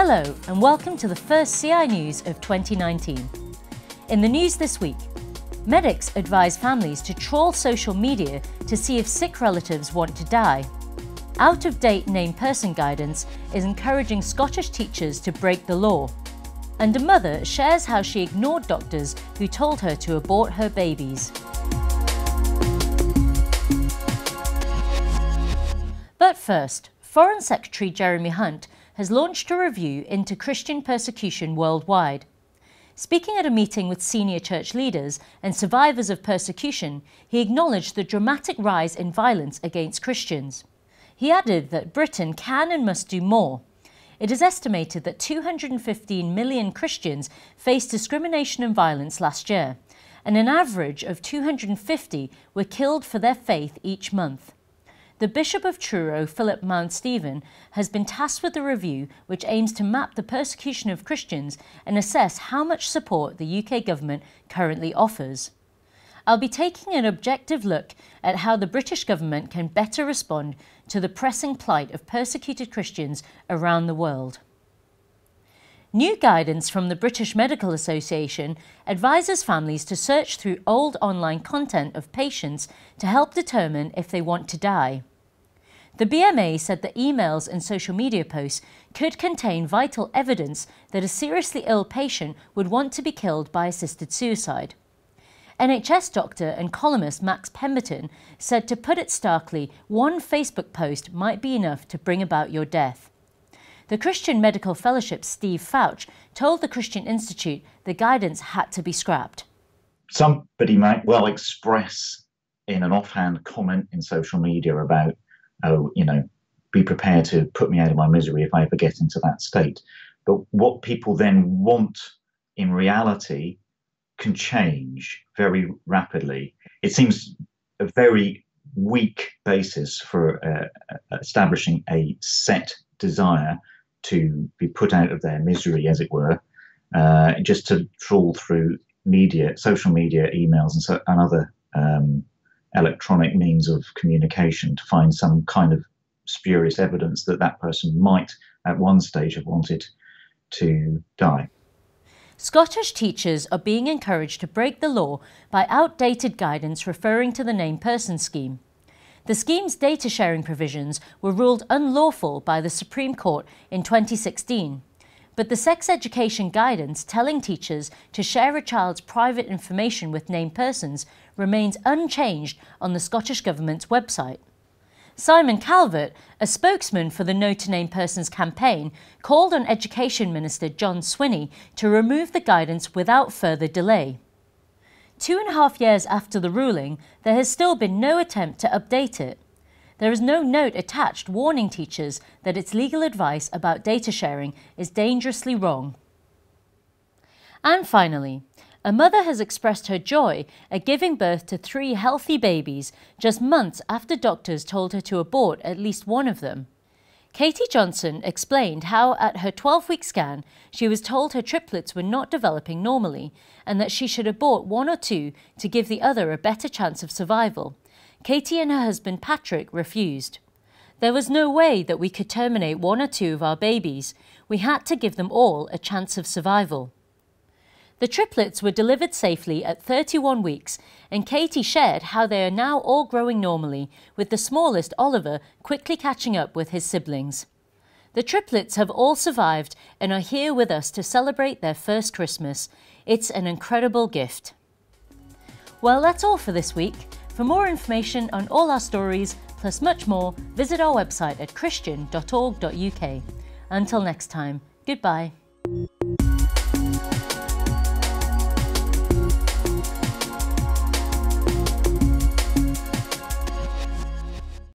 Hello and welcome to the first CI News of 2019. In the news this week, medics advise families to trawl social media to see if sick relatives want to die. Out-of-date named person guidance is encouraging Scottish teachers to break the law. And a mother shares how she ignored doctors who told her to abort her babies. But first, Foreign Secretary Jeremy Hunt has launched a review into Christian persecution worldwide. Speaking at a meeting with senior church leaders and survivors of persecution, he acknowledged the dramatic rise in violence against Christians. He added that Britain can and must do more. It is estimated that 215 million Christians faced discrimination and violence last year, and an average of 250 were killed for their faith each month. The Bishop of Truro, Philip Mounstephen, has been tasked with a review which aims to map the persecution of Christians and assess how much support the UK government currently offers. I'll be taking an objective look at how the British government can better respond to the pressing plight of persecuted Christians around the world. New guidance from the British Medical Association advises families to search through old online content of patients to help determine if they want to die. The BMA said that emails and social media posts could contain vital evidence that a seriously ill patient would want to be killed by assisted suicide. NHS doctor and columnist Max Pemberton said, to put it starkly, one Facebook post might be enough to bring about your death. The Christian Medical Fellowship Steve Fouch told the Christian Institute the guidance had to be scrapped. Somebody might well express in an offhand comment in social media about, oh, you know, be prepared to put me out of my misery if I ever get into that state. But what people then want in reality can change very rapidly. It seems a very weak basis for establishing a set desire to be put out of their misery, as it were, just to trawl through media, social media, emails and, other electronic means of communication to find some kind of spurious evidence that that person might at one stage have wanted to die. Scottish teachers are being encouraged to break the law by outdated guidance referring to the Named Person Scheme. The scheme's data-sharing provisions were ruled unlawful by the Supreme Court in 2016, but the sex education guidance telling teachers to share a child's private information with named persons remains unchanged on the Scottish Government's website. Simon Calvert, a spokesman for the No to Named Persons campaign, called on Education Minister John Swinney to remove the guidance without further delay. 2.5 years after the ruling, there has still been no attempt to update it. There is no note attached warning teachers that its legal advice about data sharing is dangerously wrong. And finally, a mother has expressed her joy at giving birth to 3 healthy babies just months after doctors told her to abort at least one of them. Katie Johnson explained how at her 12-week scan she was told her triplets were not developing normally and that she should abort 1 or 2 to give the other a better chance of survival. Katie and her husband Patrick refused. There was no way that we could terminate 1 or 2 of our babies. We had to give them all a chance of survival. The triplets were delivered safely at 31 weeks and Katie shared how they are now all growing normally, with the smallest, Oliver, quickly catching up with his siblings. The triplets have all survived and are here with us to celebrate their first Christmas. It's an incredible gift. Well, that's all for this week. For more information on all our stories, plus much more, visit our website at christian.org.uk. Until next time, goodbye.